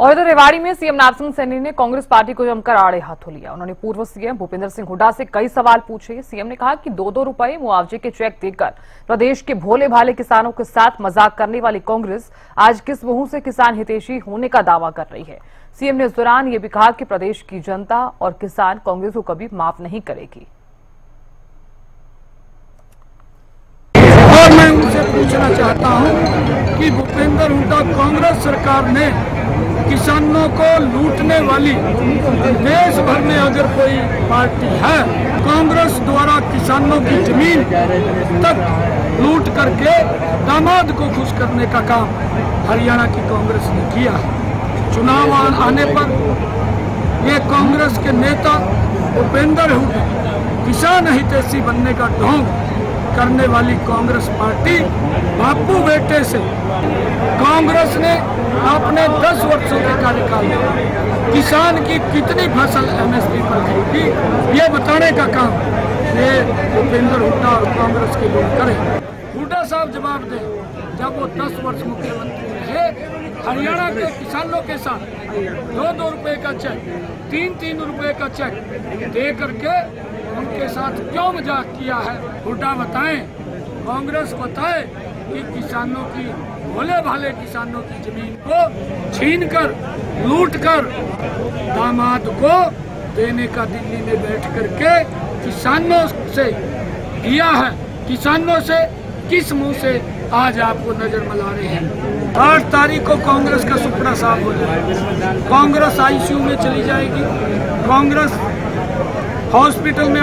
और इधर रेवाड़ी में सीएम नारसिंह सैनी ने कांग्रेस पार्टी को जमकर आड़े हाथों लिया। उन्होंने पूर्व सीएम भूपेंद्र सिंह हुड्डा से कई सवाल पूछे। सीएम ने कहा कि 2-2 रुपए मुआवजे के चेक देकर प्रदेश के भोले भाले किसानों के साथ मजाक करने वाली कांग्रेस आज किस मुंह से किसान हितैषी होने का दावा कर रही है। सीएम ने इस दौरान ये भी कहा कि प्रदेश की जनता और किसान कांग्रेस को कभी माफ नहीं करेगी। और मैं उनसे पूछना चाहता हूं कि भूपेंद्र हुड्डा कांग्रेस सरकार ने किसानों को लूटने वाली देश भर में अगर कोई पार्टी है, कांग्रेस द्वारा किसानों की जमीन तक लूट करके दामाद को खुश करने का काम हरियाणा की कांग्रेस ने किया। चुनाव आने पर ये कांग्रेस के नेता उपेंद्र हुड्डा किसान हितैषी बनने का ढोंग करने वाली कांग्रेस पार्टी बापू बेटे से कांग्रेस ने अपने 10 वर्षों के कार्यकाल में किसान की कितनी फसल एमएसपी पर खरीदी, ये बताने का काम ये उपेंद्र हुड्डा और कांग्रेस के लोग करें। हुड्डा साहब जवाब दें, जब वो 10 वर्ष मुख्यमंत्री रहे, हरियाणा के किसानों के साथ 2-2 रुपए का चेक, 3-3 रुपए का चेक दे करके उनके साथ क्यों मजाक किया है? हुड्डा बताएं, कांग्रेस बताए कि किसानों की, भोले भाले किसानों की जमीन को छीन कर, लूट कर दामाद को देने का दिल्ली में बैठ करके किसानों से किया है। किसानों से किस मुंह से आज आपको नजर मिला रहे हैं? 8 तारीख को कांग्रेस का सुपना साफ हो जाएगा। कांग्रेस आईसीयू में चली जाएगी, कांग्रेस हॉस्पिटल में